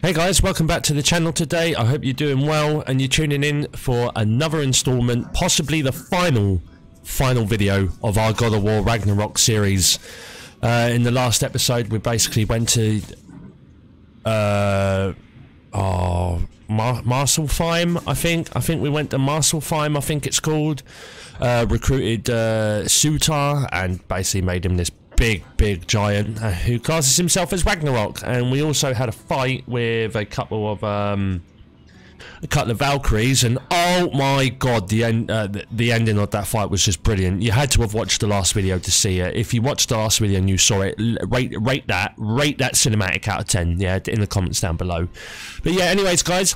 Hey guys, welcome back to the channel today. I hope you're doing well and you're tuning in for another installment, possibly the final video of our God of War Ragnarok series. In the last episode we basically went to Marselheim, I think we went to Marselheim, I think it's called. Recruited Sutar and basically made him this big giant who classes himself as Ragnarok, and we also had a fight with a couple of Valkyries, and oh my god, the ending of that fight was just brilliant. You had to have watched the last video to see it. If you watched the last video and you saw it, rate that cinematic out of 10, yeah, in the comments down below. But yeah, anyways guys,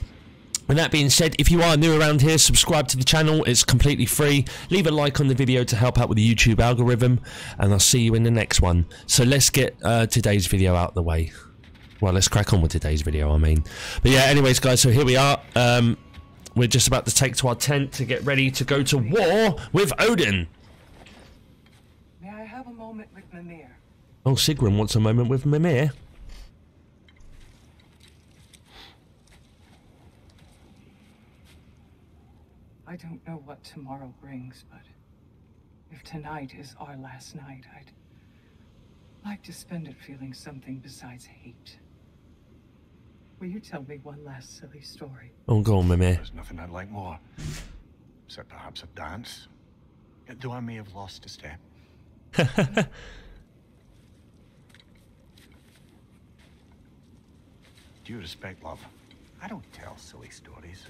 and that being said, if you are new around here, subscribe to the channel, it's completely free. Leave a like on the video to help out with the YouTube algorithm, and I'll see you in the next one. So let's get today's video out of the way. Well, let's crack on with today's video, I mean. But yeah, anyways guys, so here we are. We're just about to take to our tent to get ready to go to war with Odin. May I have a moment with Mimir? Oh, Sigrun wants a moment with Mimir. I don't know what tomorrow brings, but if tonight is our last night, I'd like to spend it feeling something besides hate. Will you tell me one last silly story? Oh, go on, Mimir. There's nothing I'd like more, except perhaps a dance, though I may have lost a step. Do you respect love? I don't tell silly stories.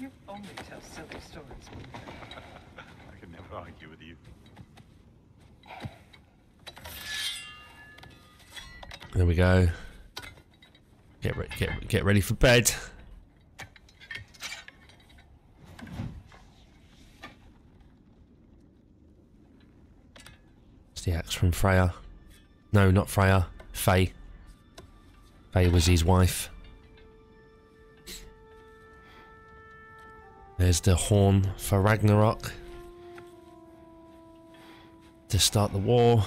You only tell silly stories. I can never argue with you. There we go. Get ready for bed. It's the axe from Freya. No, not Freya. Faye. Faye was his wife. There's the horn for Ragnarok to start the war.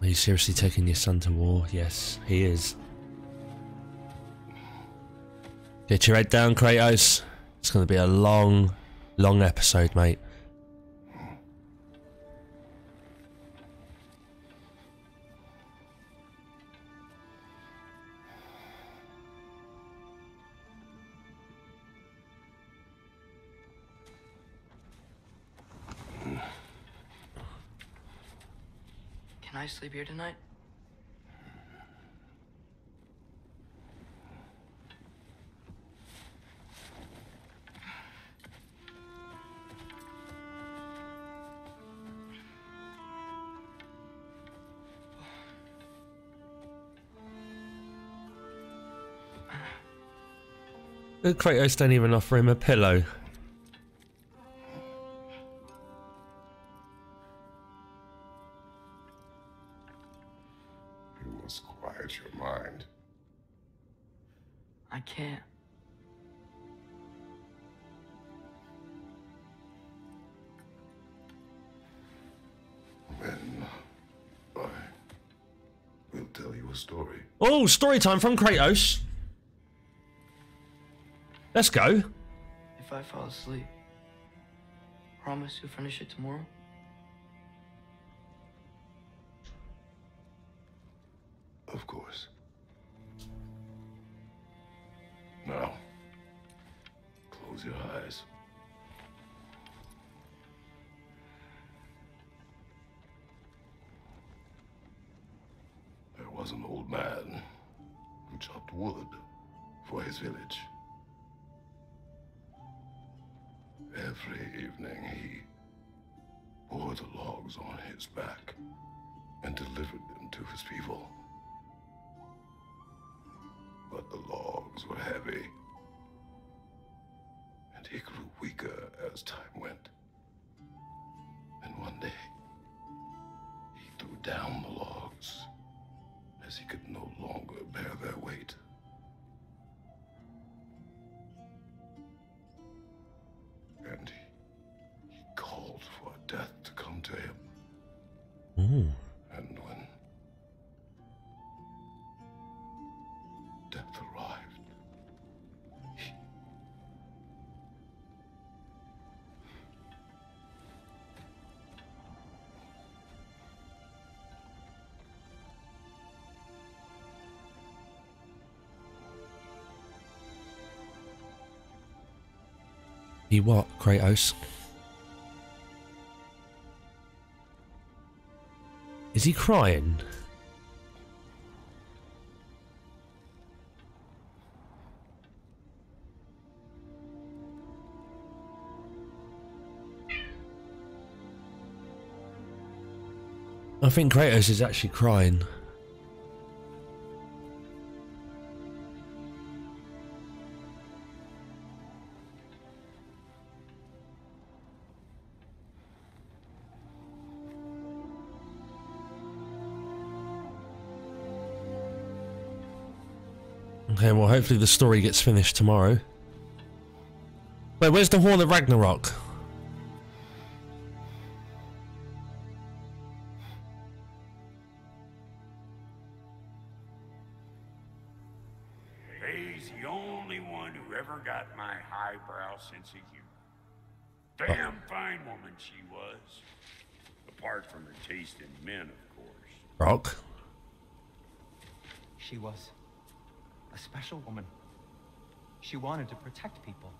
Are you seriously taking your son to war? Yes, he is. Get your head down, Kratos. It's going to be a long episode, mate. I sleep here tonight? Kratos don't even offer him a pillow. Oh, story time from Kratos. Let's go. If I fall asleep, promise you'll finish it tomorrow. Of course. Now, close your eyes. Was an old man who chopped wood for his village. Every evening he bore the logs on his back and delivered them to his people. But the logs were heavy, and he grew weaker as time went. And one day he threw down the logs, as he could no longer bear their weight. And he called for death to come to him. Ooh. And when He what, Kratos? Is he crying? I think Kratos is actually crying. Okay, well, hopefully the story gets finished tomorrow. Wait, where's the Horn of Ragnarok? Rock. She was a special woman. She wanted to protect people.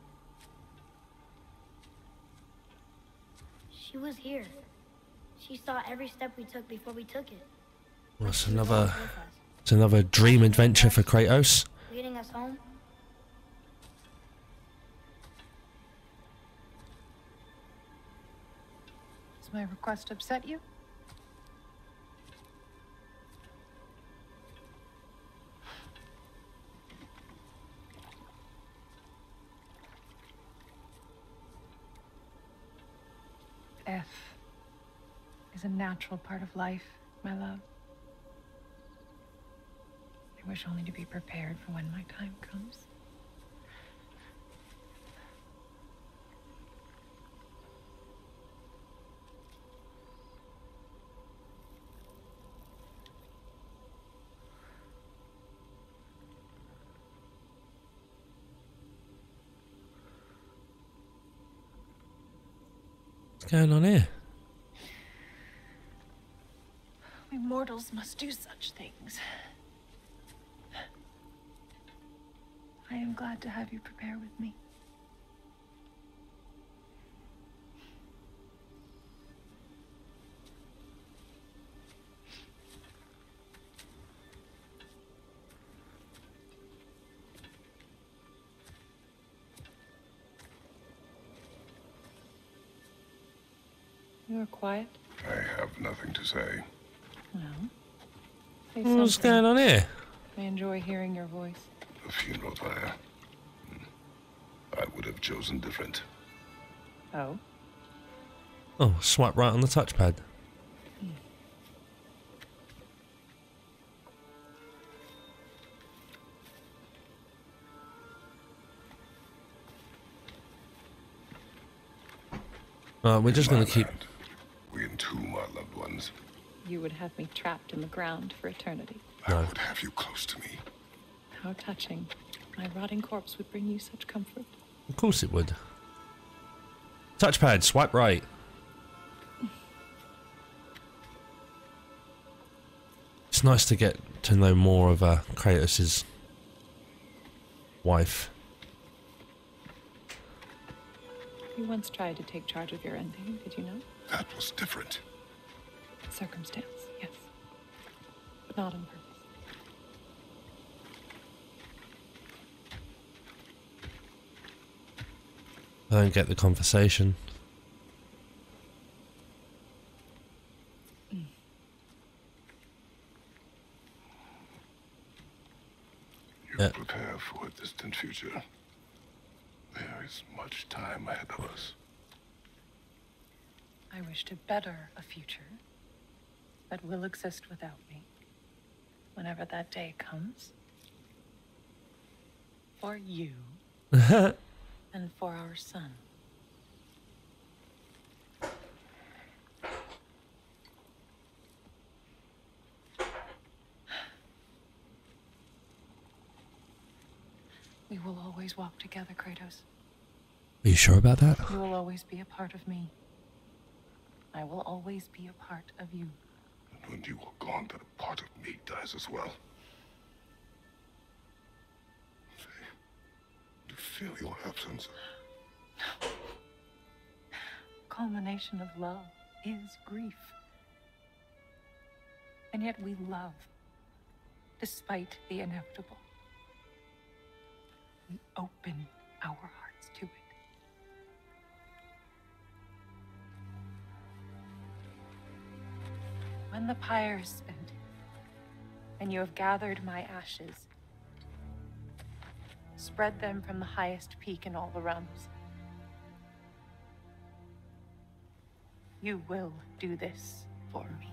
She was here. She saw every step we took before we took it. Well, it's another dream adventure for Kratos. Leading us home. Does my request upset you? Is a natural part of life, my love. I wish only to be prepared for when my time comes. What's going on here? Mortals must do such things. I am glad to have you prepare with me. You are quiet. I have nothing to say. Well, what's going on here? I enjoy hearing your voice. A funeral pyre. I would have chosen different. Oh. Oh, swipe right on the touchpad. We're just going to keep. We entomb our loved ones. You would have me trapped in the ground for eternity. I would have you close to me. How touching. My rotting corpse would bring you such comfort. Of course it would. Touchpad, swipe right. It's nice to get to know more of Kratos' wife. You once tried to take charge of your ending, did you know? That was different. Circumstance, yes, but not on purpose. I don't get the conversation. You prepare for a distant future. There is much time ahead of us. I wish to better a future that will exist without me, whenever that day comes. For you, and for our son. We will always walk together, Kratos. Are you sure about that? You will always be a part of me. I will always be a part of you. When you are gone, that a part of me dies as well. Do you feel your absence? No. culmination of love is grief. And yet we love, despite the inevitable. We open our hearts to it. When the pyre is spent, and you have gathered my ashes, spread them from the highest peak in all the realms. You will do this for me.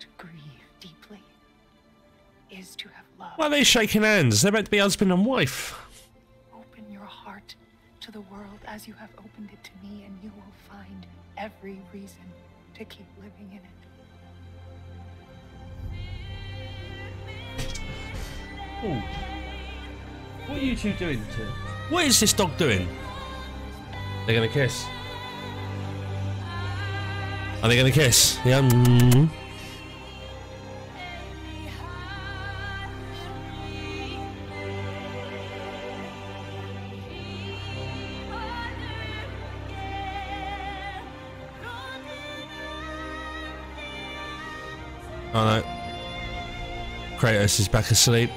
To grieve deeply is to have love. Why are they shaking hands? They're meant to be husband and wife. Open your heart to the world as you have opened it to me, and you will find every reason to keep living in it. Ooh. What are you two doing to him? What is this dog doing? They're gonna kiss. Are they gonna kiss? Yeah. Mm-hmm. Oh no. Kratos is back asleep.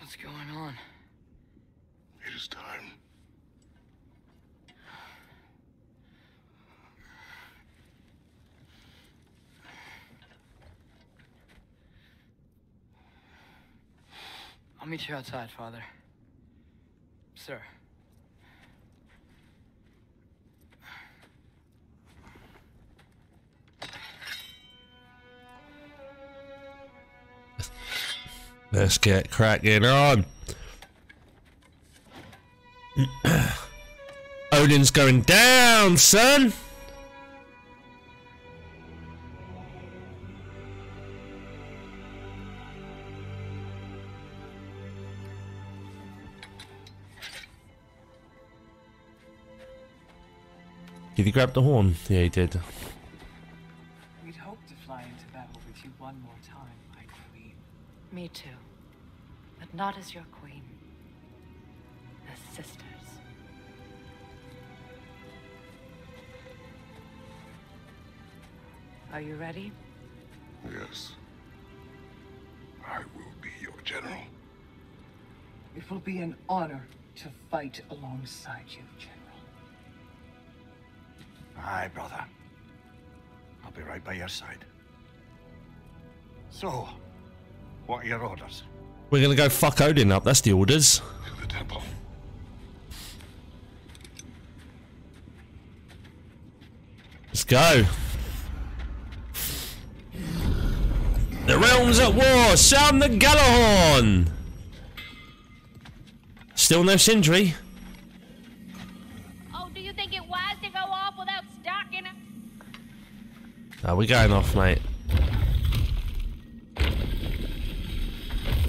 What's going on? It is time. I'll meet you outside, Father. Sir. Let's get cracking on. Odin's going down, son. Did he grab the horn? Yeah, he did. We'd hoped to fly into battle with you one more time, I believe. Me too. But not as your queen. As sisters. Are you ready? Yes. I will be your general. It will be an honor to fight alongside you, General. Aye, brother. I'll be right by your side. So, what are your orders? We're gonna go fuck Odin up, that's the orders. To the temple. Let's go. The realm's at war, sound the Gjallarhorn! Still no Sindri. Oh, do you think it wise to go off without stocking it? No, we're going off, mate.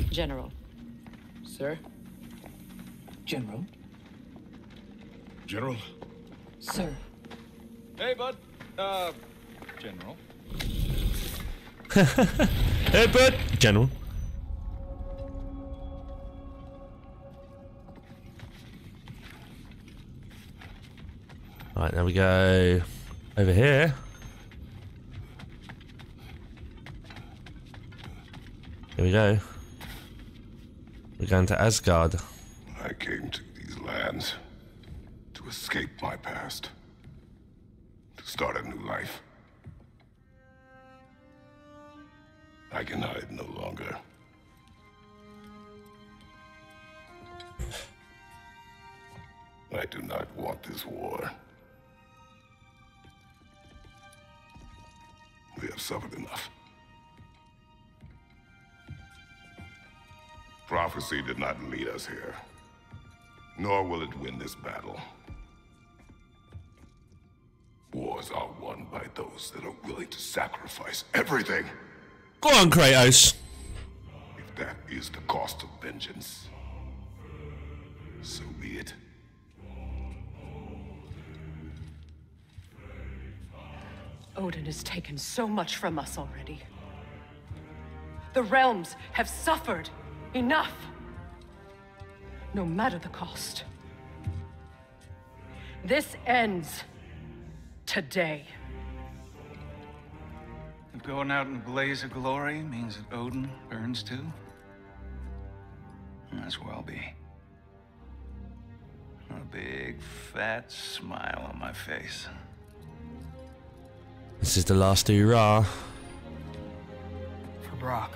General. Sir? General? General? Sir. Hey, bud. General. Hey, bud. General. Alright, now we go over here. Here we go. We're going to Asgard. I came to these lands to escape my past, to start a new life. I can hide no longer. I do not want this war. We have suffered enough. Prophecy did not lead us here, nor will it win this battle. Wars are won by those that are willing to sacrifice everything. Go on, Kratos. If that is the cost of vengeance, so be it. Odin has taken so much from us already. The realms have suffered enough, no matter the cost. This ends today. Going out in a blaze of glory means that Odin burns too? Might as well be. A big fat smile on my face. This is the last hurrah. For Brock.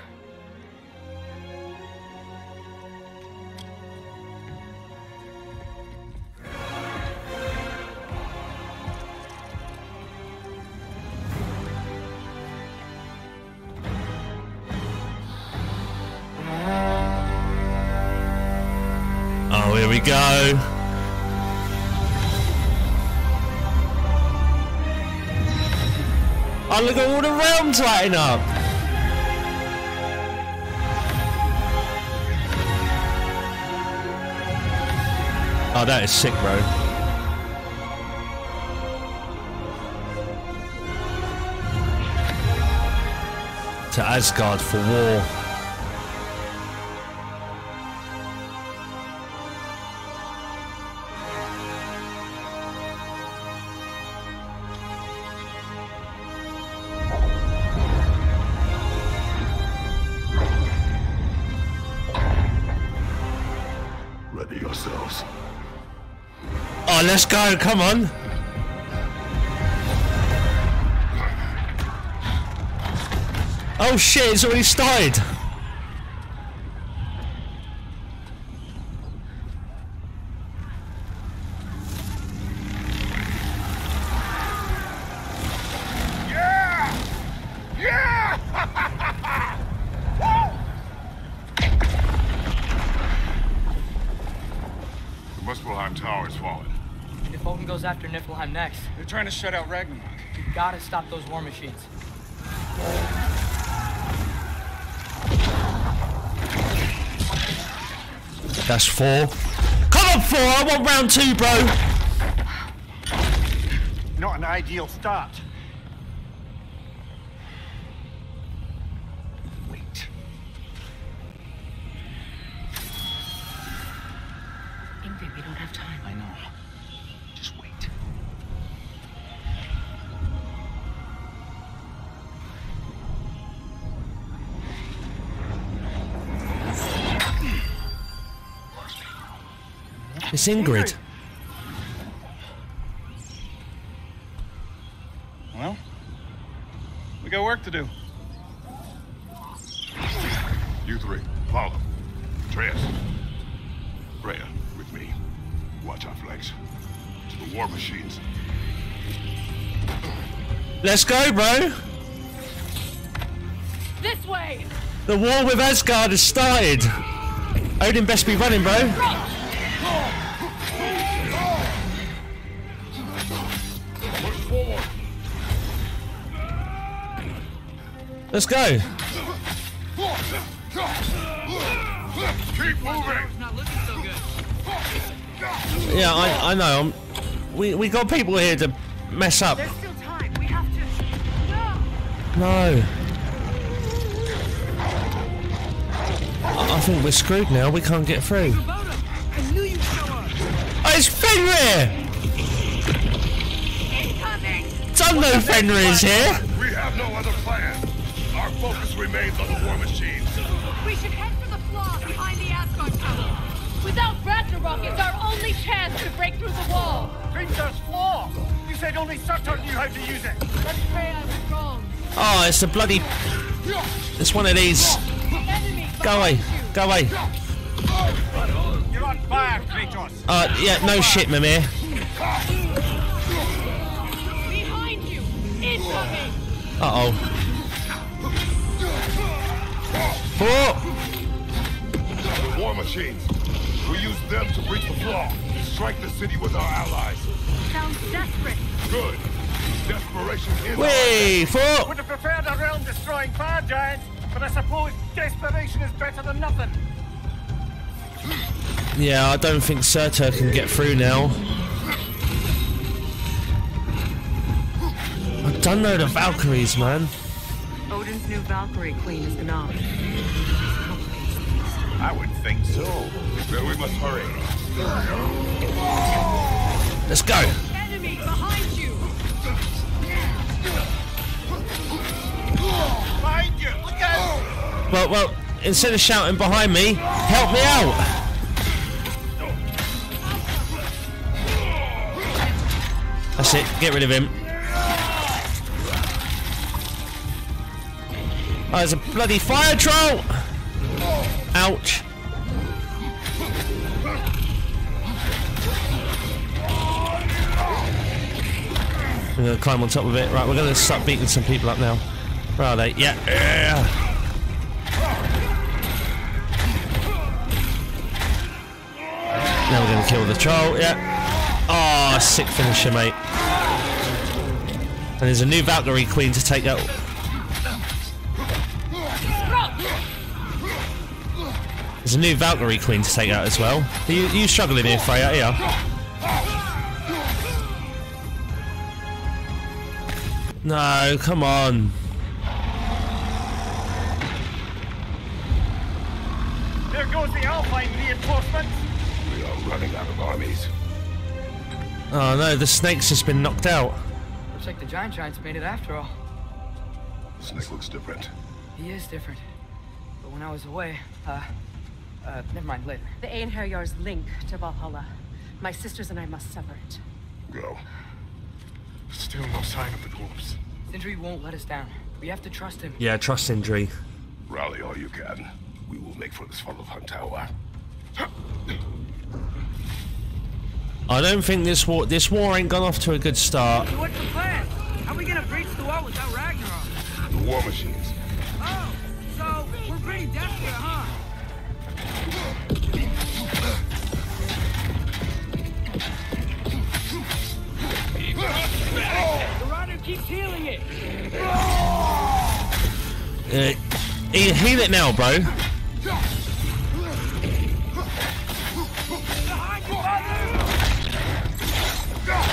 Oh, here we go. Oh, look at all the realms lighting up. Oh, that is sick, bro. To Asgard for war. Let's go, come on. Oh shit, it's already started. Next. They're trying to shut out Ragnarok. You've got to stop those war machines. That's four. Come on, four! I want round two, bro! Not an ideal start. Wait. Maybe we don't have time. I know. It's Ingrid. Well, we got work to do. You three, follow. Atreus, Freya, with me. Watch our flanks. To the war machines. Let's go, bro. This way. The war with Asgard has started. Odin best be running, bro. Let's go. Keep moving. Yeah, I know. We got people here to mess up. There's still time. We have to. No. I think we're screwed now. We can't get through. I knew you'd show up. Oh, it's Fenrir. Incoming. Don't know Fenrir is here. We have no other plan. Our focus remains on the war machines. We should head for the flaw behind the Asgard Tower. Without Ragnarok, it's our only chance to break through the wall. Princess Flaw! You said only Sutter knew how to use it. But Freya was wrong. Oh, it's a bloody... It's one of these. Go away. Go away. You're on fire, Kratos. Yeah, no shit, Mimir. Behind you! Incoming! Uh-oh. Four. war machines. We use them to breach the flaw and strike the city with our allies. Sounds desperate. Good. Desperation is our... Would have preferred a realm-destroying fire giant, but I suppose desperation is better than nothing. Yeah, I don't think Surtur can get through now. I don't know the Valkyries, man. Odin's new Valkyrie queen is Gnar. I would think so. Then we must hurry. Let's go. Enemy behind you. Behind you. Look out. Well, instead of shouting behind me, help me out. That's it. Get rid of him. Oh, there's a bloody fire troll! Ouch. I'm gonna climb on top of it. Right, we're gonna start beating some people up now. Where are they? Yeah. Now we're gonna kill the troll. Yeah. Oh, sick finisher, mate. And there's a new Valkyrie queen to take out. There's a new Valkyrie queen to take out as well. Are you struggling here, Freya? Yeah. No, come on. There goes the Alpine reinforcements. We are running out of armies. Oh no, the snake's just been knocked out. Looks like the giants made it after all. The snake looks different. He is different. But when I was away, never mind, later. The Einherjar's link to Valhalla. My sisters and I must sever it. Go. Still no sign of the corpse. Sindri won't let us down. We have to trust him. Yeah, trust Sindri. Rally all you can. We will make for this funnel hunt tower. I don't think this war ain't gone off to a good start. So what's the plan? How are we gonna breach the wall without Ragnarok? The war machines. Oh, so we're pretty desperate, huh? The rider keeps healing it. Heal it now, bro.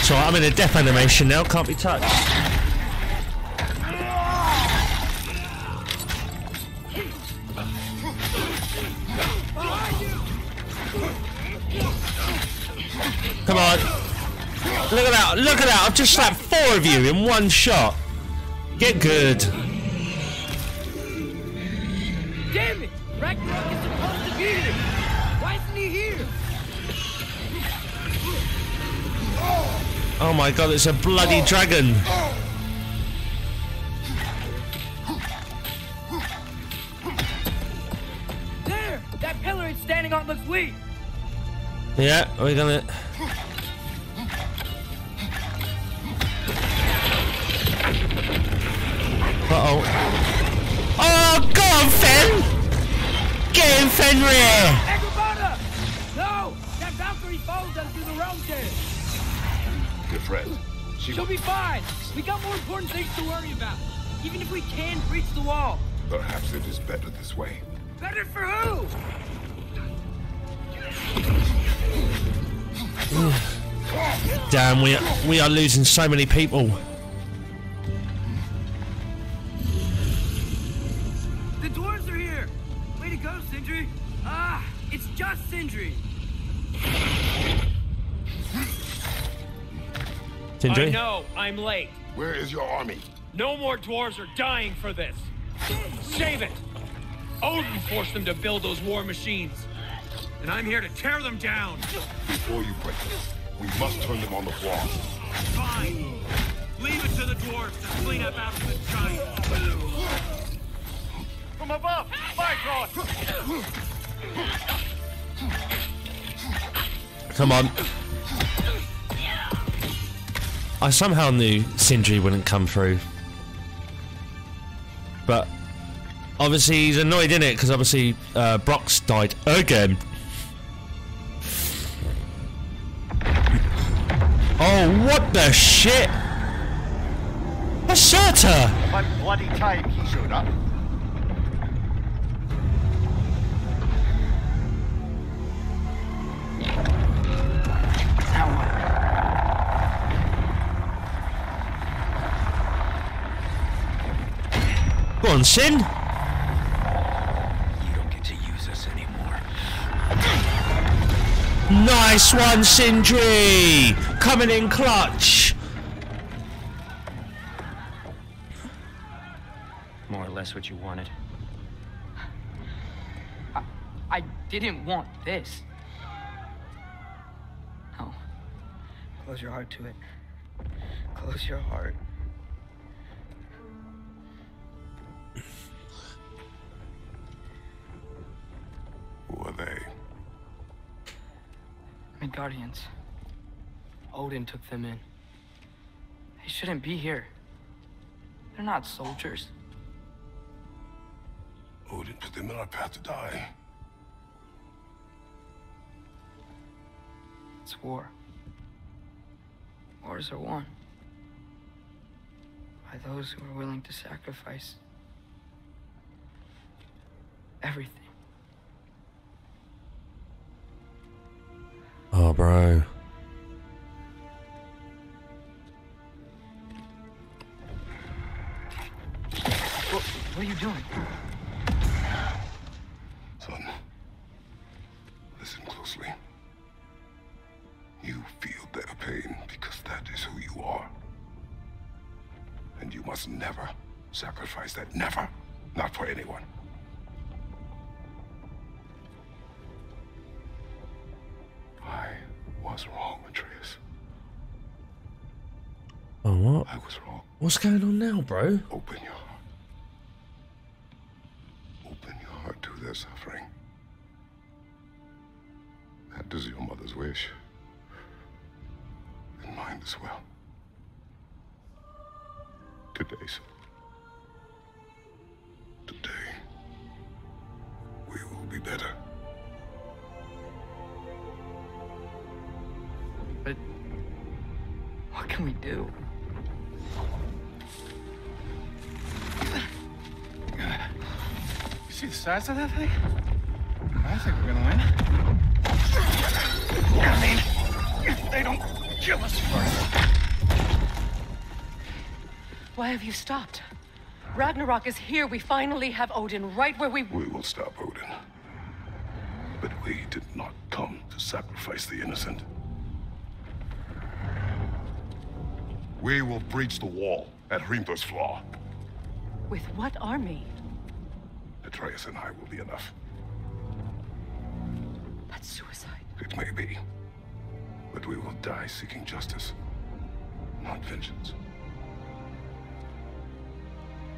So I'm in a death animation now, can't be touched. Come on. Look at that, look at that. I've just slapped 4 of you in one shot. Get good. Damn it! Ragnarok is supposed to be here! Why isn't he here? Oh my god, it's a bloody dragon! There! That pillar it's standing on looks weak! Yeah, we're gonna... Uh-oh. Oh, go on, Fen! Get him, Fenrir! Angrboda! No! That Valkyrie follows us through the realm there! Your friend. She'll be fine. We got more important things to worry about. Even if we can breach the wall. Perhaps it is better this way. Better for who? Damn, we are losing so many people. The dwarves are here. Way to go, Sindri. Ah, it's just Sindri. Sindri? I know, I'm late. Where is your army? No more dwarves are dying for this. Save it! Odin forced them to build those war machines. And I'm here to tear them down. Before you break this, we must turn them on the floor. Fine. Leave it to the dwarves to clean up after the giants. From above! By God! Come on. I somehow knew Sindri wouldn't come through. But Obviously, he's annoyed, isn't it? Because obviously, Brock's died again. Oh, what the shit! I shot her! About bloody time he showed up. Go on, Sin! You don't get to use us anymore. Nice one, Sindri! Coming in clutch! More or less what you wanted. I didn't want this. No. Close your heart to it. Close your heart. Who are they? Midgardians. Odin took them in. They shouldn't be here. They're not soldiers. Odin put them on our path to die. It's war. Wars are won by those who are willing to sacrifice everything. Oh, bro. What are you doing? Son, listen closely. You feel their pain because that is who you are. And you must never sacrifice that. Never. Not for anyone. I was wrong, Atreus. Oh, what? I was wrong. What's going on now, bro? Open your heart. Open your heart to their suffering. That is your mother's wish. And mine as well. Today, sir. Today, we will be better. But what can we do? You see the size of that thing? I think we're gonna win. I mean, if they don't kill us first. Why have you stopped? Ragnarok is here. We finally have Odin right where we... We will stop Odin. But we did not come to sacrifice the innocent. We will breach the wall at Hrimthor's Flaw. With what army? Atreus and I will be enough. That's suicide. It may be. But we will die seeking justice, not vengeance.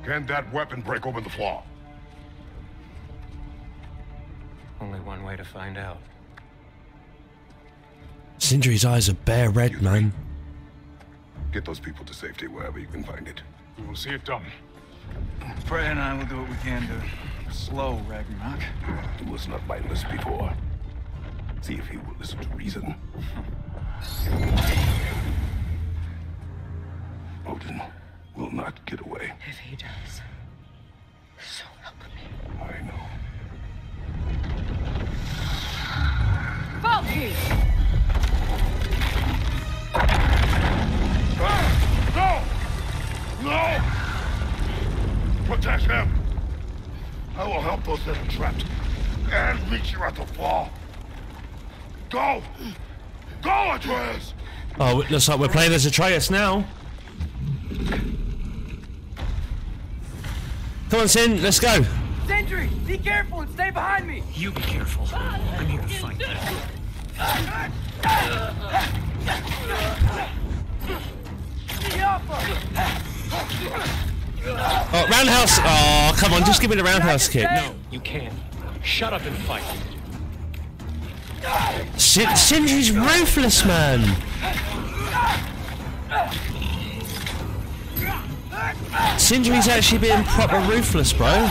Can that weapon break open the Flaw? Only one way to find out. Sindri's eyes are bare red, you man. Think? Get those people to safety wherever you can find it. We will see it done. Freya and I will do what we can to slow Ragnarok. He was not mindless before. See if he will listen to reason. Odin will not get away. If he does, so help me. I know. Valkyrie! No! No! Protect him! I will help those that are trapped and reach you at the Flaw. Go! Go, Atreus! Oh, it looks like we're playing as Atreus now. Come on, Sin, let's go. Sentry, be careful and stay behind me. You be careful. I'm here to fight. Oh, roundhouse! Oh, come on, just give me the roundhouse kick. No, you can't. Shut up and fight. Sindri's ruthless, man. Sindri's actually being proper ruthless, bro.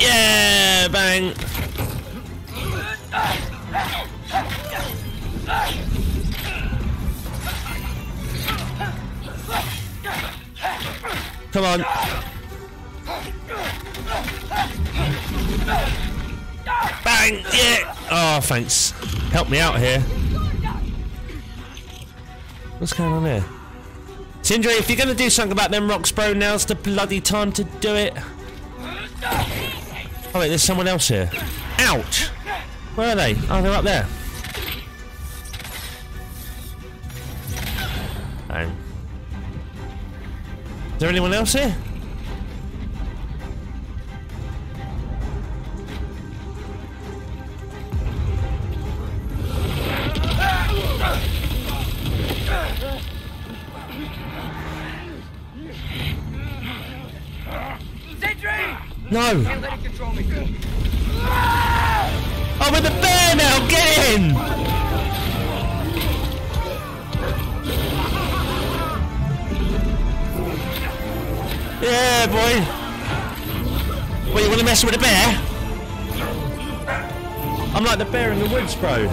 Yeah, bang. Come on. Bang, yeah. Oh, thanks. Help me out here. What's going on here? Sindri, if you're going to do something about them rocks, bro, now's the bloody time to do it. Oh, wait, there's someone else here. Ouch! Where are they? Oh, they're up there. Bang. Is there anyone else here? No! Oh, with the bear now! Get in! Yeah, boy! Well, you want to mess with the bear? I'm like the bear in the woods, bro.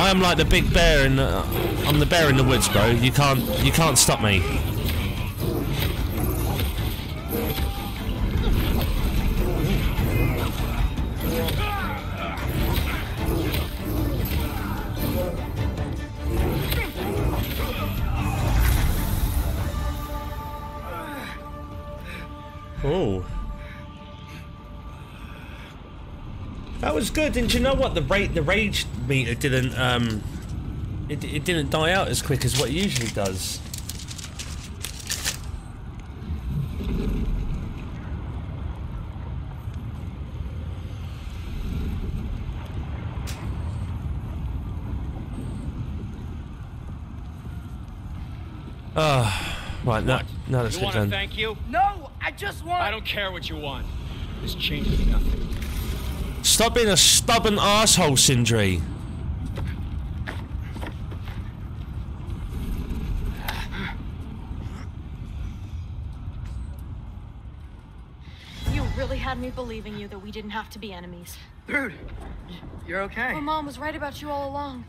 I am like the big bear in the... I'm the bear in the woods, bro. You can't stop me. Oh. That was good, and you know what? The rage meter didn't it didn't die out as quick as what it usually does. Ah, right. Now let's get done. Thank you. No, I just want. I don't care what you want. This changes nothing. Stop being a stubborn asshole, Sindri. You really had me believing you that we didn't have to be enemies. Dude, you're okay. My mom was right about you all along.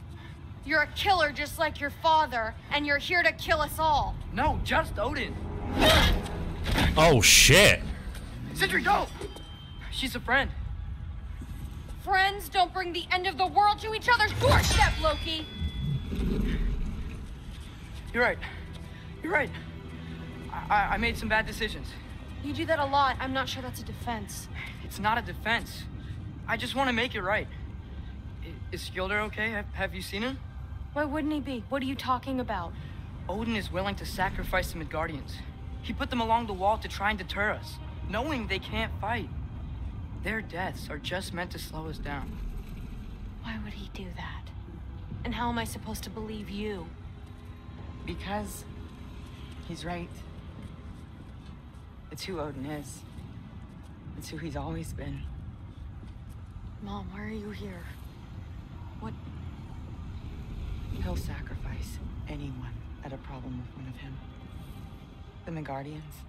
You're a killer just like your father, and you're here to kill us all. No, just Odin. Oh, shit. Sindri, go! She's a friend. Friends don't bring the end of the world to each other's doorstep, Loki! You're right. You're right. I made some bad decisions. You do that a lot. I'm not sure that's a defense. It's not a defense. I just want to make it right. Is Skjöldr okay? Have you seen him? Why wouldn't he be? What are you talking about? Odin is willing to sacrifice the Midgardians. He put them along the wall to try and deter us, knowing they can't fight. Their deaths are just meant to slow us down. Why would he do that? And how am I supposed to believe you? Because he's right. It's who Odin is. It's who he's always been. Mom, why are you here? What? He'll sacrifice anyone at a problem with one of him. The Midgardians.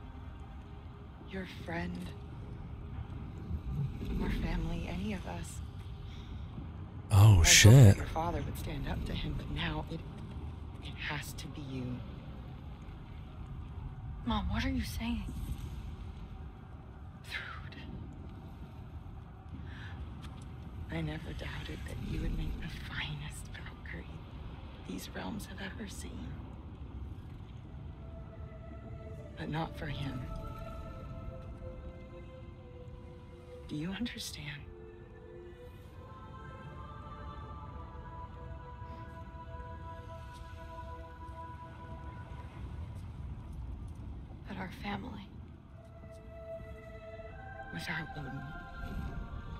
Your friend. Or family, any of us. Oh, shit. Your father would stand up to him, but now it has to be you. Mom, what are you saying? Thrud. I never doubted that you would make the finest Valkyrie these realms have ever seen. But not for him. Do you understand? But our family... Without Odin,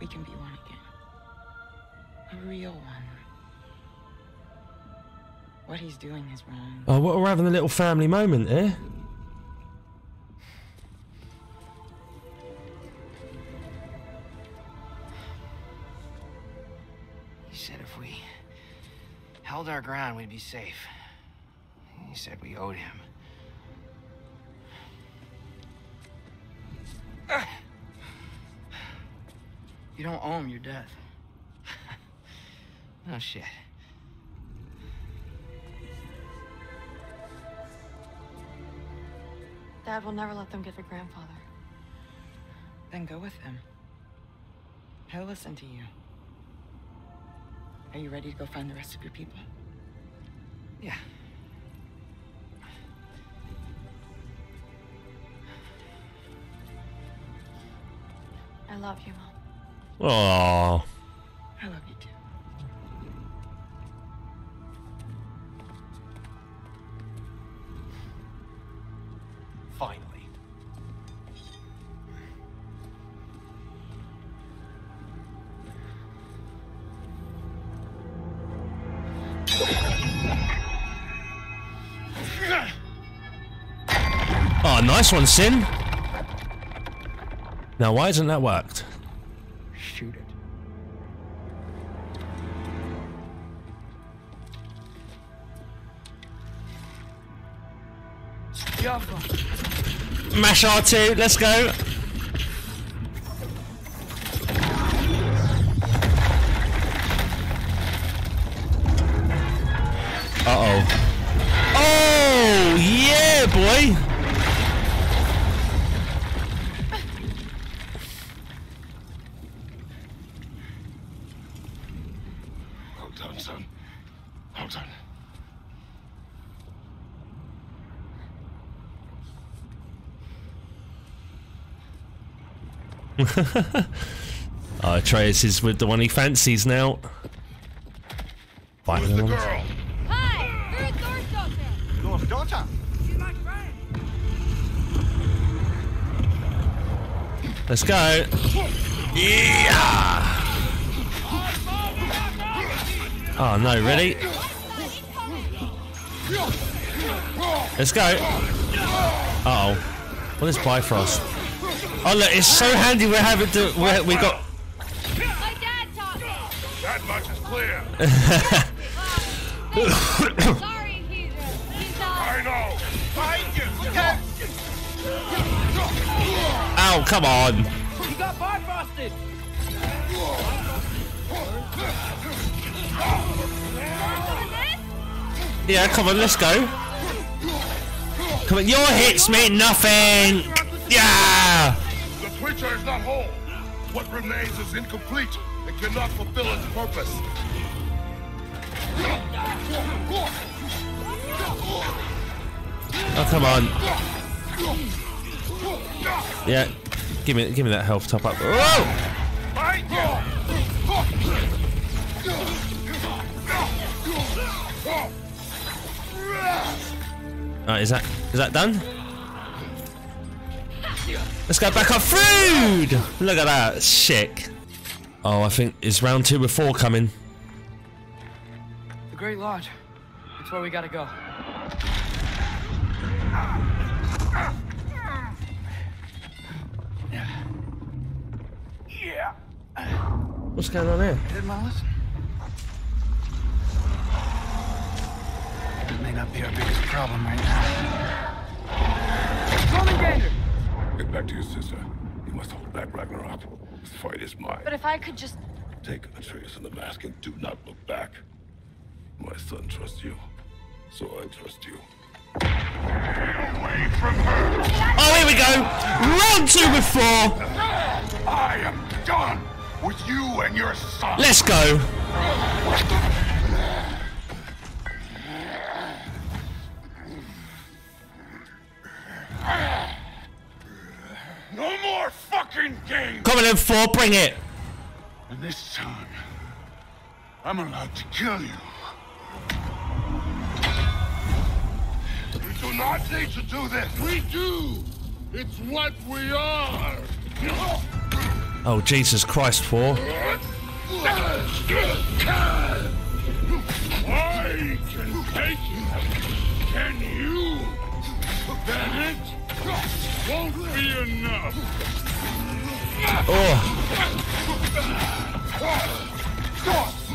we can be one again. A real one. What he's doing is wrong. Oh, we're having a little family moment, eh? held our ground, we'd be safe. He said we owed him. You don't owe him your death. No shit. Dad will never let them get their grandfather. Then go with him. He'll listen to you. Are you ready to go find the rest of your people? Yeah. I love you, Mom. Aww. I love you too. Finally. Oh, nice one, Sin. Now, why hasn't that worked? Shoot it. Mash R2, let's go. Uh-oh. Oh, yeah, boy. Atreus is with the one he fancies now. Find the girl. Hi, you're Thor's daughter. She's my friend. Let's go. Yeah. Oh no, ready? Let's go. Uh oh. What is Bifrost? Oh look, it's so handy we're having to, we got... My dad taught me. That much is clear. Sorry, he's not... I know. Ow, come on. He got Bifrosted. Yeah, come on, let's go. Come on, your hits mean nothing. Yeah. Creature is not whole. What remains is incomplete and cannot fulfill its purpose. Oh come on! Yeah, give me that health top up. Whoa! Alright, is that done? Let's go back on Thrud! Look at that, sick. Oh, I think it's round 2 with 4 coming. The Great Lodge. It's where we gotta go. Yeah. What's going on here? I did my lesson. That may not be our biggest problem right now. Roman Gander! Get back to your sister. You must hold back Ragnarok. This fight is mine. But if I could just... Take Atreus and the mask and do not look back. My son trusts you. So I trust you. Get away from her! Oh, here we go! Round 2 with 4! I am done with you and your son! Let's go! No more fucking games! Come on then, Thor, bring it! And this time, I'm allowed to kill you. We do not need to do this! We do! It's what we are! Oh, Jesus Christ, Thor. I can take you. Can you? Damn it! Won't be enough. Oh.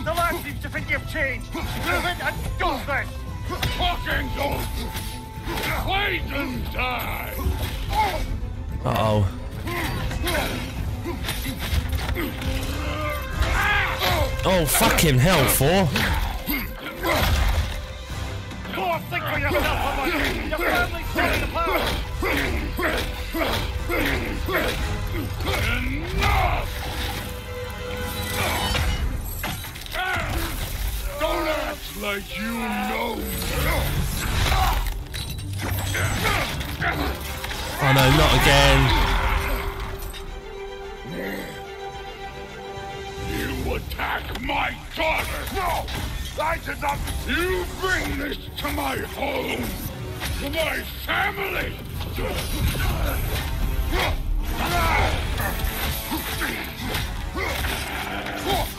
The lad seems to think you've changed. Prove it and do this! Fucking don't! Wait and die! Uh-oh. Oh, fucking hell, Thor! Thor, think for yourself, Odin! Your family's taking the power! Enough! Don't act like you know. Oh no, not again. You attack my daughter! No! I did not! You bring this to my home! To my family!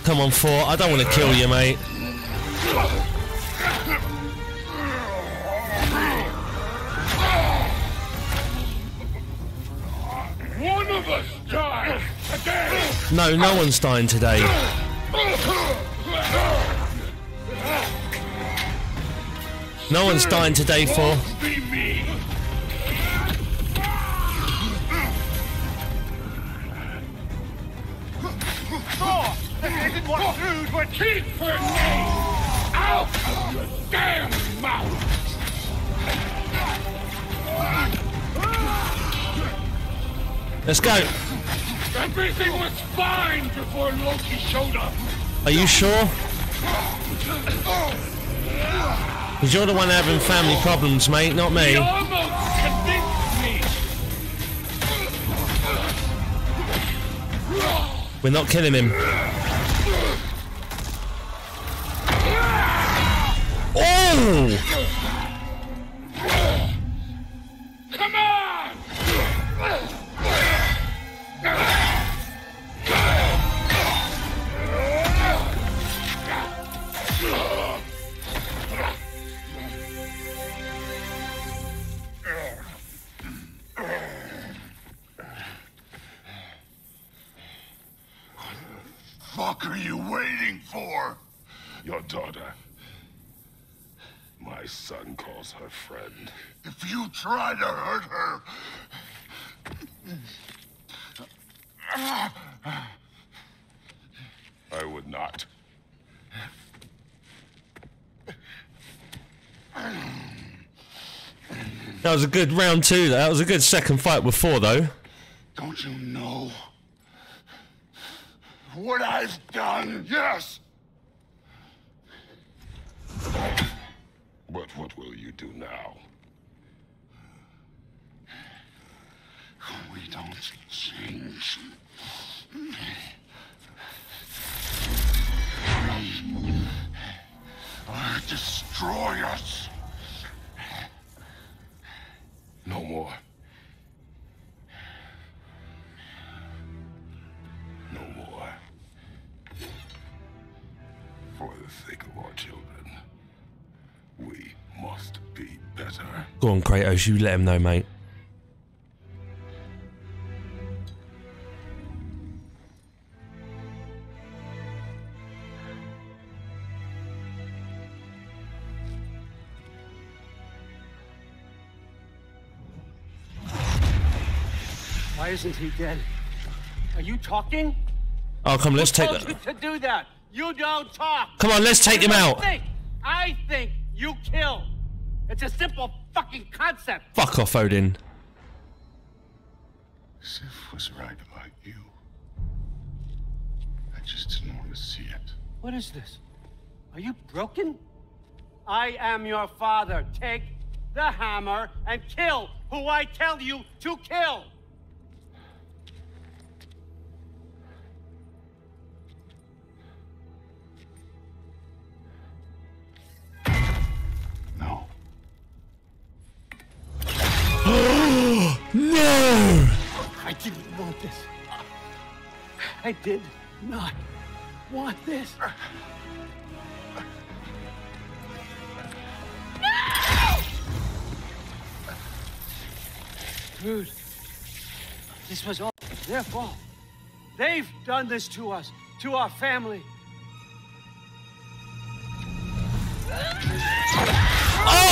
Come on, Thor, I don't want to kill you, mate. One of us died today. No, no one's dying today. No one's dying today, Thor. Thor, this isn't what Thrud would keep for me. Out of your damn mouth! Let's go! Everything was fine before Loki showed up! Are you sure? Because you're the one having family problems, mate, not me. He almost convinced me! We're not killing him. Come on! What the fuck are you waiting for? Your daughter. My son calls her friend. If you try to hurt her... I would not. That was a good round two. That was a good second fight with Thor, though. Don't you know what I've done? Yes! But what will you do now? We don't change. We are destroyers. No more. No more. For the sake of our children. We must be better. Go on, Kratos, you let him know, mate. Why isn't he dead? Are you talking? Oh, come on, let's take that. To do that, you don't talk. Come on, let's take him out. I think. You kill! It's a simple fucking concept! Fuck off, Odin. Sif was right about you. I just didn't want to see it. What is this? Are you broken? I am your father. Take the hammer and kill who I tell you to kill! No! I didn't want this. I did not want this. No! Dude, this was all their fault. They've done this to us, to our family.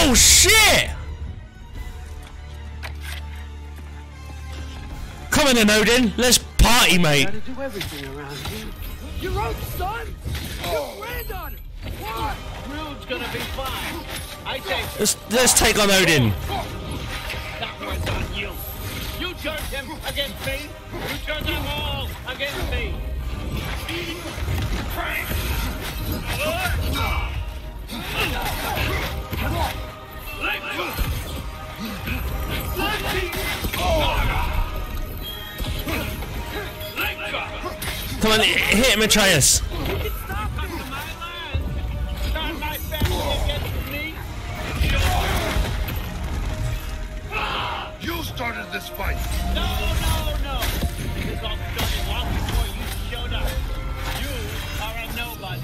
Oh shit! Come in, Odin. Let's party, mate. You gotta do everything around you. Your own son? Oh. Your granddaughter? What? Thrud's gonna be fine. I take. Let's take on Odin. That one's on you. You turned him against me. You turned them all against me. Come on, hit him, Atreus. You started this fight. No. This all started long before you showed up. You are a nobody,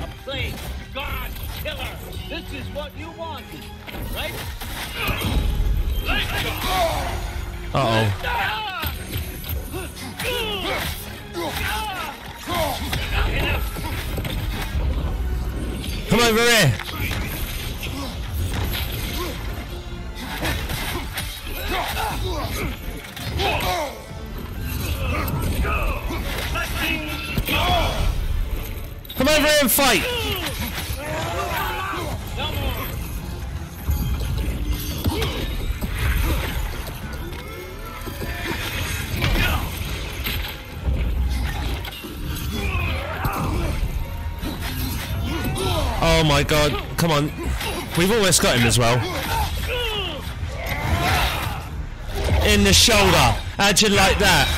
a plague, god killer. This is what you wanted, right? Uh-oh. Come over here. Come over here and fight. Oh my god, come on. We've almost got him as well. In the shoulder. How'd you like that?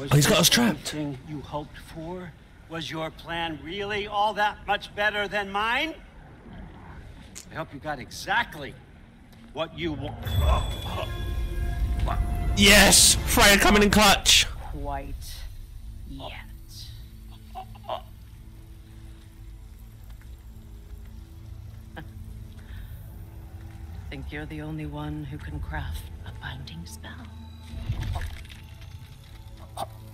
Oh, he's got us trapped. You hoped for? Was your plan really all that much better than mine? I hope you got exactly what you want. Yes! Freya coming in clutch! Quite yet. I think you're the only one who can craft a binding spell.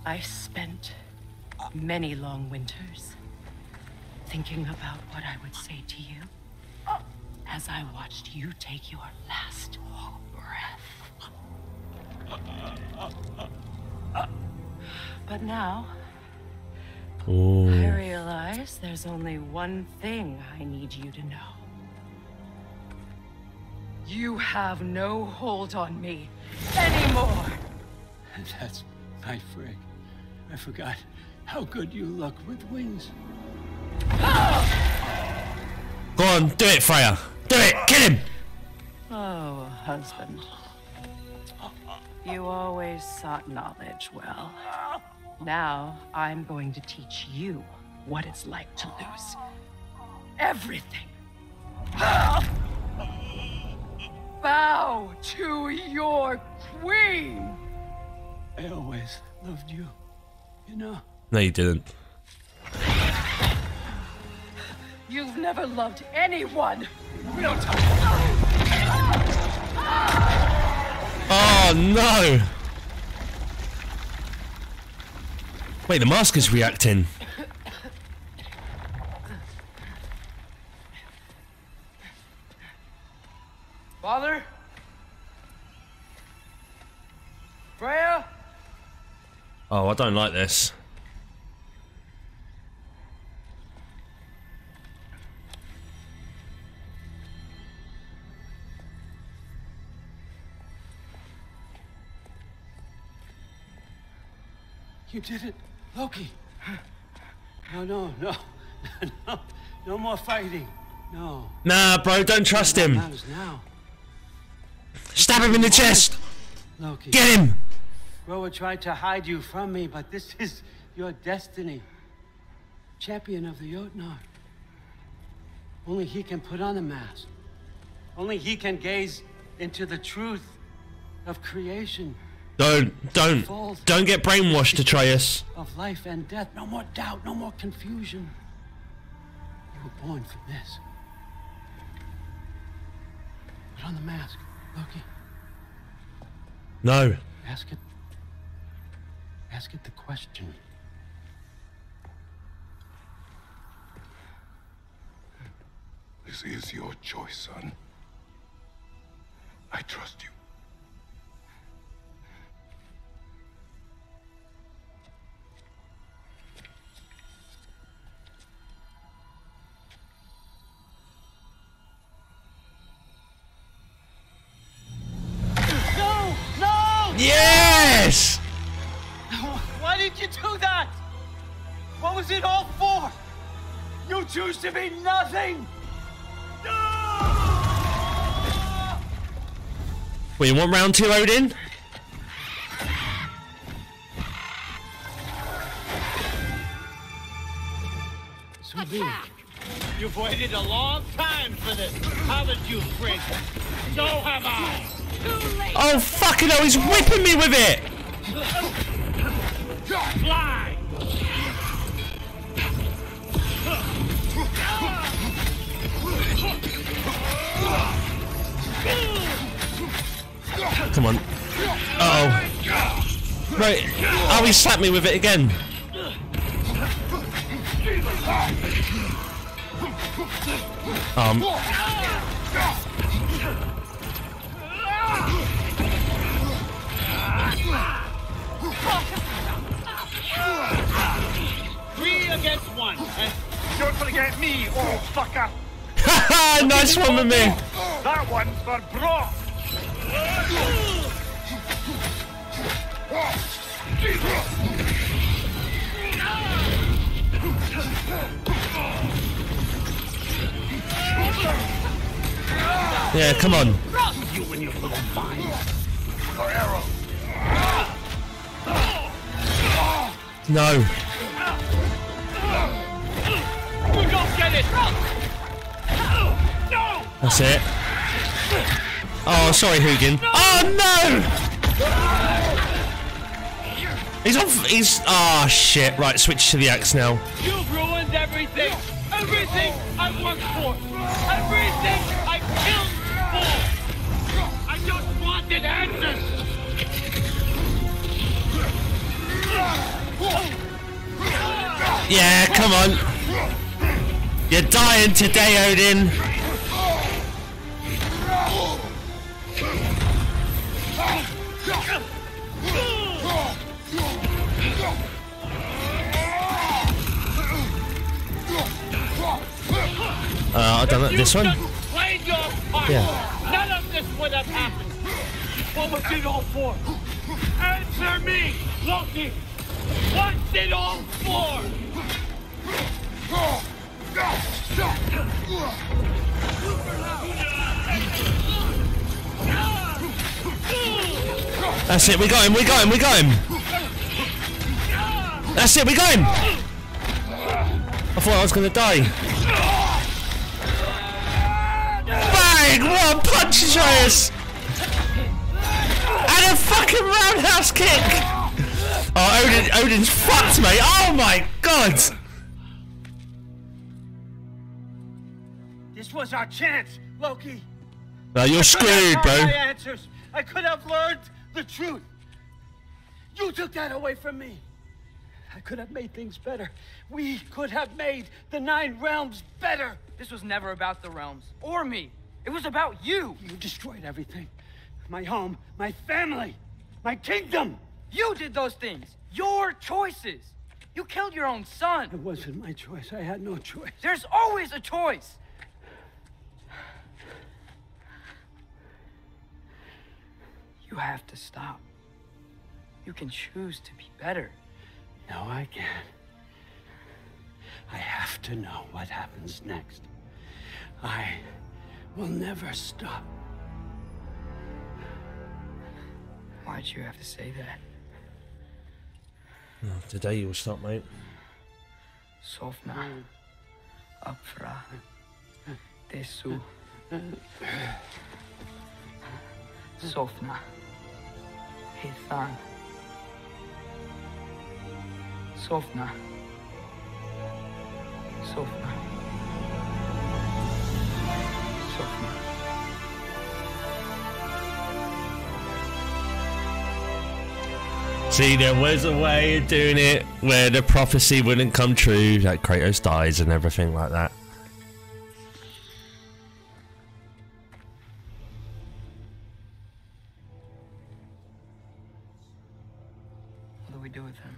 I spent many long winters thinking about what I would say to you as I watched you take your last breath. But now, I realize there's only one thing I need you to know. You have no hold on me anymore. That's my frig. I forgot how good you look with wings. Go on, do it, Freya. Do it, kill him. Oh, husband. You always sought knowledge well. Now I'm going to teach you what it's like to lose everything. Bow to your queen. I always loved you, you know. No, you didn't. You've never loved anyone. We don't talk. Oh no! Wait, the mask is reacting. Father? Freya? Oh, I don't like this. You did it, Loki. No. No more fighting. No. Nah, bro, don't trust him. Stab him in the chest! Loki. Get him! Roa tried to hide you from me, but this is your destiny. Champion of the Jotnar. Only he can put on the mask. Only he can gaze into the truth of creation. Don't get brainwashed, Atreus. Of life and death, no more doubt, no more confusion. You were born for this. Put on the mask. Loki. No. Ask it the question. This is your choice, son. I trust you. No! No! Yes! Why did you do that? What was it all for? You choose to be nothing! Wait, you want round two, Odin? So you've waited a long time for this, haven't you, Fritz? So have I! Too late. Oh, fucking hell, he's whipping me with it! Fly! Come on. Uh-oh. Right. Oh, he slapped me with it again. Three against one. Don't forget me, old fucker. Haha, nice one with me. That one's for Brock. Yeah, come on. You and your little mind. No. We don't get it. No. That's it. Oh, sorry, Hugin. No. Oh no! He's off. He's. Ah, oh, shit. Right, switch to the axe now. You've ruined everything. Everything I worked for. Everything I killed for. I just wanted answers. Yeah, come on. You're dying today, Odin. I've done that. This one? Yeah. None of this would have happened. What was it all for? Answer me, Loki. What's it all for? That's it. We got him. We got him. We got him. That's it. We got him. I thought I was gonna die. What a punch Atreus! And a fucking roundhouse kick! Oh, Odin's fucked, mate! Oh my god! This was our chance, Loki! No, you're screwed, bro! I could have learned the truth! You took that away from me! I could have made things better. We could have made the 9 realms better! This was never about the realms, or me! It was about you! You destroyed everything. My home, my family, my kingdom! You did those things! Your choices! You killed your own son! It wasn't my choice. I had no choice. There's always a choice! You have to stop. You can choose to be better. No, I can't. I have to know what happens next. I... will never stop. Why'd you have to say that? Oh, today you'll stop, mate. Sofna, Apfra, Tesu, Sofna, Hithan, Sofna, Sofna. See, there was a way of doing it where the prophecy wouldn't come true, like Kratos dies and everything like that. do with him?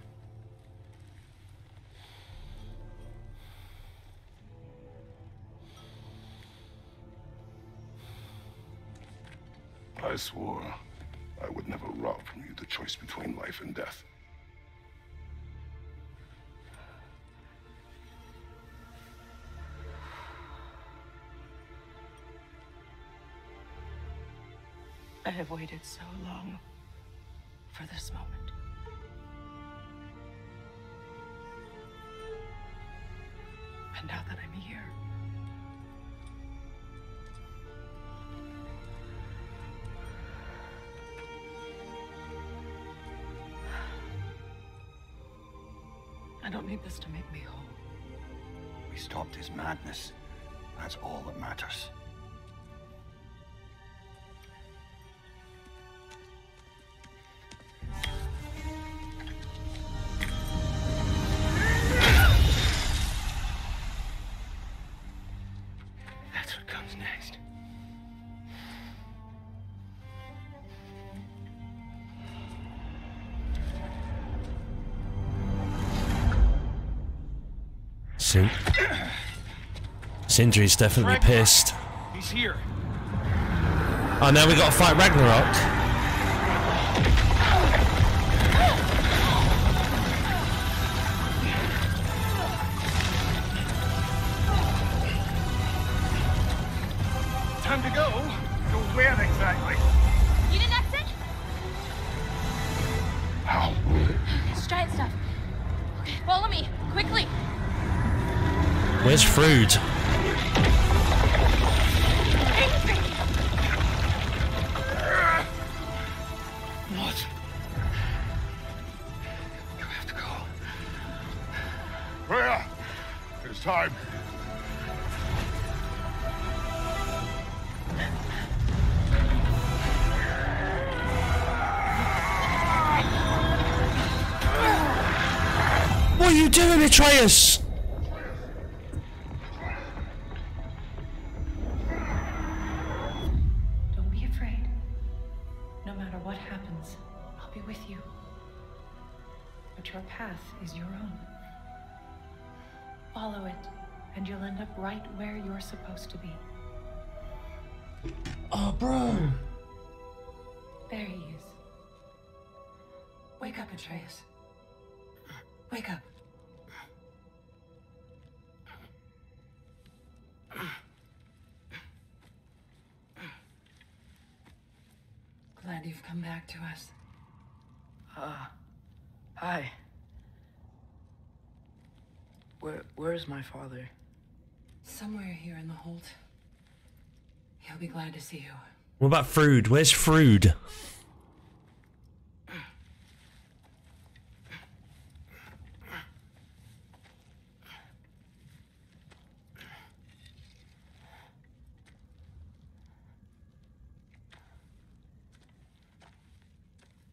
I swore I would never rob from you the choice between life and death. I have waited so long for this moment. And now that I'm here, I don't need this to make me whole. We stopped his madness. That's all that matters. Sindri's definitely pissed. He's here. Oh, now we gotta fight Ragnarok. Time to go. Go where exactly? You didn't exit? How? It's giant stuff. Okay, follow me quickly. Where's Thrud? What are you doing, Atreus? Don't be afraid. No matter what happens, I'll be with you. But your path is your own. Follow it, and you'll end up right where you're supposed to be. Oh, bro. There he is. Wake up, Atreus. Wake up. Glad you've come back to us. Hi. Where is my father? Somewhere here in the Holt. He'll be glad to see you. What about Thrud? Where's Thrud?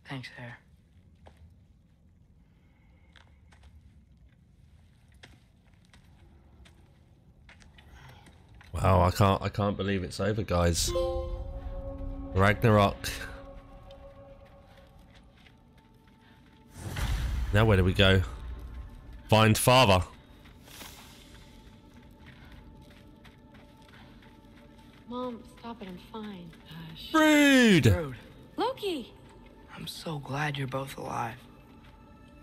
Thanks, Hare. Wow, I can't believe it's over, guys. Ragnarok. Now where do we go? Find father. Mom, stop it, I'm fine. Thrud! Loki! I'm so glad you're both alive.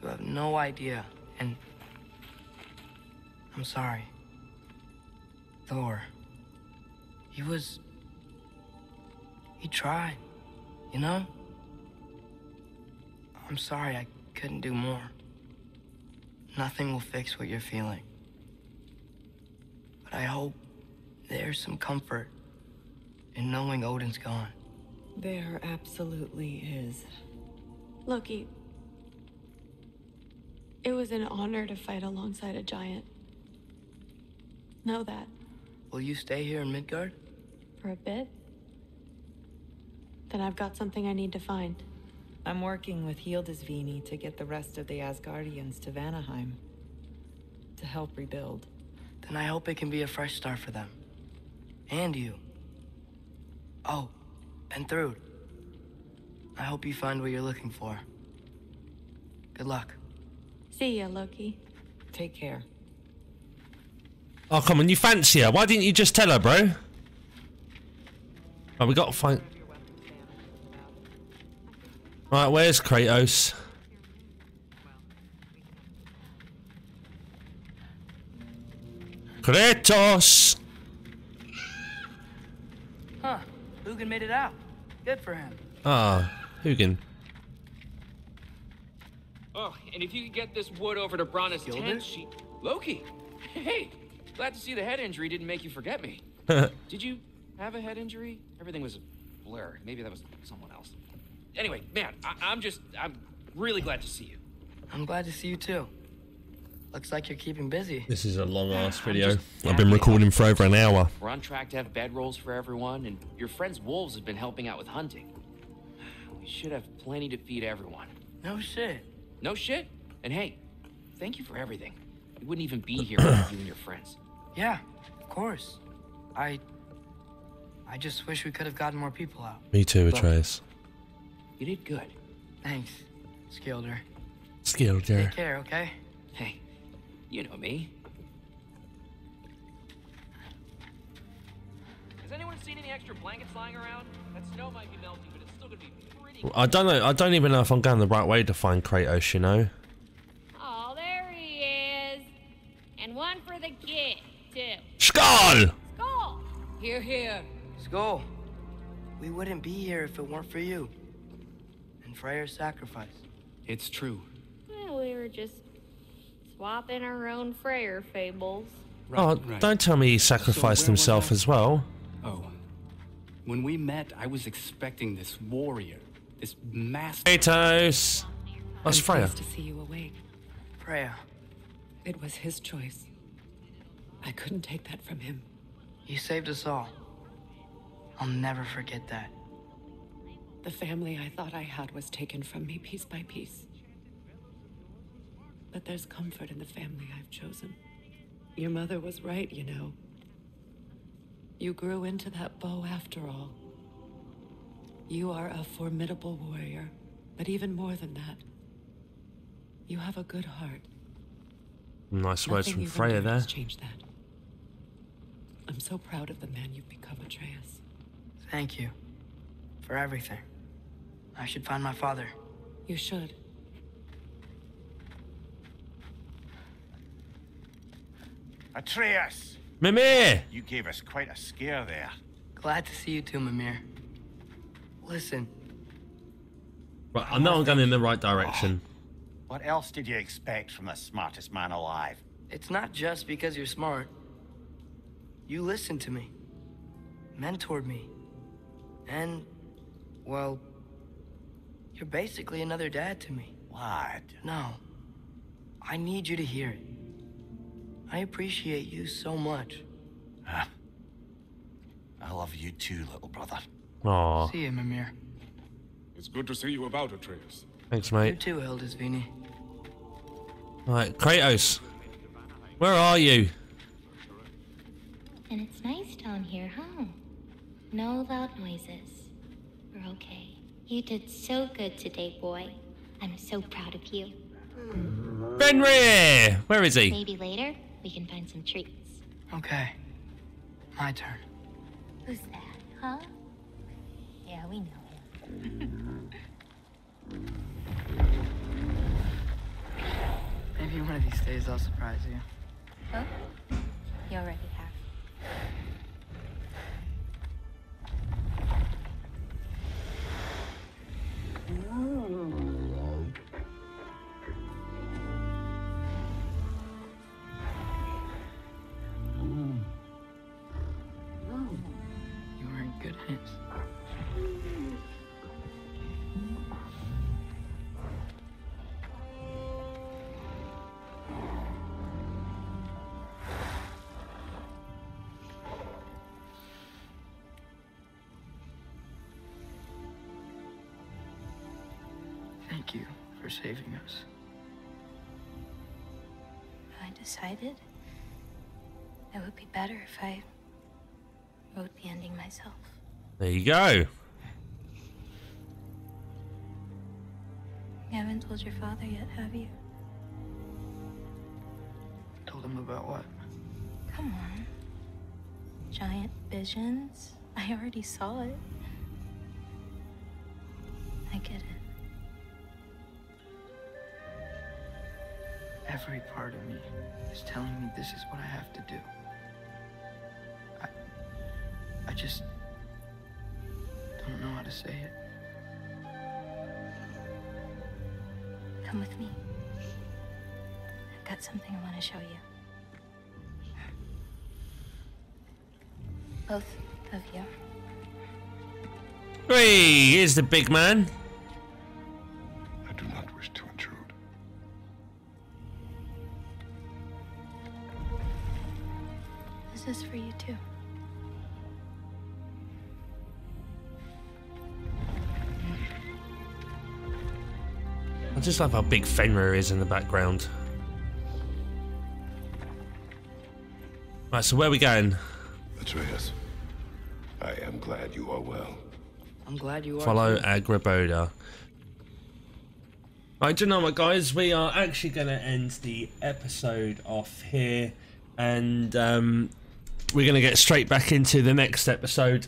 You have no idea, and I'm sorry. Thor. He tried, you know? I'm sorry I couldn't do more. Nothing will fix what you're feeling. But I hope there's some comfort in knowing Odin's gone. There absolutely is. Loki, it was an honor to fight alongside a giant. Know that. Will you stay here in Midgard? For a bit? Then I've got something I need to find. I'm working with Hildisveini to get the rest of the Asgardians to Vanaheim. To help rebuild. Then I hope it can be a fresh start for them. And you. Oh. And Thrud, I hope you find what you're looking for. Good luck. See ya, Loki. Take care. Oh, come on, you fancy her. Why didn't you just tell her, bro? Right, we gotta find... Right, where's Kratos? Kratos! Huh, Hugin made it out. Good for him. Ah, Hugin. Oh, and if you could get this wood over to Brana's tent, she... Loki! Hey! Glad to see the head injury didn't make you forget me. Did you have a head injury? Everything was a blur. Maybe that was someone else. Anyway, man, I'm really glad to see you. I'm glad to see you too. Looks like you're keeping busy. This is a long-ass video. I've been recording for over an hour. We're on track to have bedrolls for everyone, and your friend's wolves have been helping out with hunting. We should have plenty to feed everyone. No shit. No shit? And hey, thank you for everything. We wouldn't even be here with you and your friends. Yeah, of course. I just wish we could have gotten more people out. Me too, Atreus. You did good. Thanks, Skjöldr. Skjöldr. Take care, okay? Hey. You know me. Has anyone seen any extra blankets lying around? That snow might be melting, but it's still gonna be pretty. I don't know. I don't even know if I'm going the right way to find Kratos. You know. Oh, there he is, and one for the kid too. Skål! Skål! Hear, hear. Skål. We wouldn't be here if it weren't for you and Freya's sacrifice. It's true. Well, we were just. Swapping our own Freyr fables. Oh, don't tell me he sacrificed himself as well. Oh. When we met, I was expecting this warrior, this master. Kratos! That's Freya. Nice to see you awake. Freya. It was his choice. I couldn't take that from him. He saved us all. I'll never forget that. The family I thought I had was taken from me piece by piece. But there's comfort in the family I've chosen. Your mother was right, you know. You grew into that bow after all. You are a formidable warrior, but even more than that, you have a good heart. Nice words from Freya there. Change that. I'm so proud of the man you've become, Atreus. Thank you for everything. I should find my father. You should. Atreus! Mimir! You gave us quite a scare there. Glad to see you too, Mimir. Listen. Right, I know I'm going in the right direction. Oh, what else did you expect from the smartest man alive? It's not just because you're smart. You listened to me. Mentored me. And, well, you're basically another dad to me. What? No. I need you to hear it. I appreciate you so much. I love you too, little brother. Aww. See you, Mimir. It's good to see you about, Atreus. Thanks, mate. You too, Hildisveini. Alright, Kratos. Where are you? And it's nice down here, huh? No loud noises. We're okay. You did so good today, boy. I'm so proud of you. Fenrir! Where is he? Maybe later. We can find some treats. Okay. My turn. Who's that, huh? Yeah, we know him. Maybe one of these days I'll surprise you. Huh? You already have. Ooh. Thank you for saving us. I decided it would be better if I wrote the ending myself. There you go. You haven't told your father yet, have you? Told him about what? Come on. Giant visions? I already saw it. I get it. Every part of me is telling me this is what I have to do. I just don't know how to say it. Come with me. I've got something I want to show you. Both of you. Hey, here's the big man. I do not wish to intrude. This is for you too. I just love how big Fenrir is in the background. Right, so where are we going? Atreus, I am glad you are well. I'm glad you are. Follow Angrboda. Right, do you know what, guys? We are actually going to end the episode off here, and we're going to get straight back into the next episode,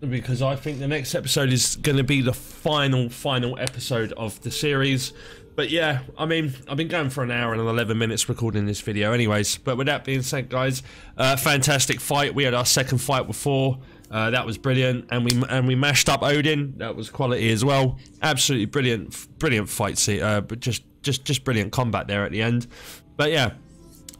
because I think the next episode is going to be the final episode of the series. But yeah, I mean, I've been going for an hour and 11 minutes recording this video anyways. But with that being said, guys, fantastic fight. We had our second fight before. That was brilliant, and we mashed up Odin. That was quality as well. Absolutely brilliant, brilliant fight scene, but just brilliant combat there at the end. But yeah,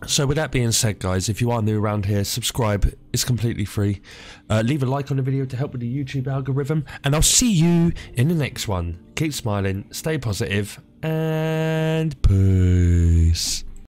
so with that being said, guys, if you are new around here, subscribe. It's completely free. Leave a like on the video to help with the YouTube algorithm, and I'll see you in the next one. Keep smiling, stay positive, and peace.